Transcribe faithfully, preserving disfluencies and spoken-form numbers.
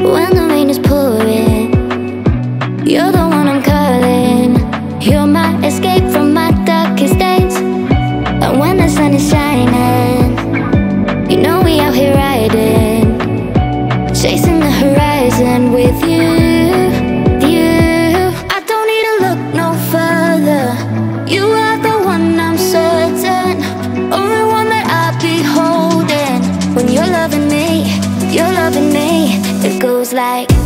when the rain is pouring. You're the one I'm calling. You're my escape from my darkest days. And when the sun is shining, you know we out here riding, chasing the horizon with you, you. I don't need to look no further. You are the one I'm certain, only one that I'll be holding. When you're loving me, you're loving me. It goes like